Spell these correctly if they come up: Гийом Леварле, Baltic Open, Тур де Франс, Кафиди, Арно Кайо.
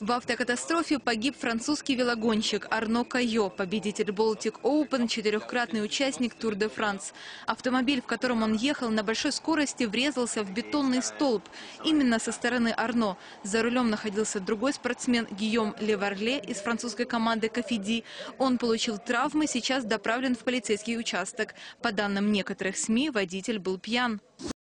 В автокатастрофе погиб французский велогонщик Арно Кайо, победитель Baltic Open, четырехкратный участник Тур де Франс. Автомобиль, в котором он ехал, на большой скорости врезался в бетонный столб. Именно со стороны Арно. За рулем находился другой спортсмен Гийом Леварле из французской команды «Кафиди». Он получил травмы, сейчас доправлен в полицейский участок. По данным некоторых СМИ, водитель был пьян.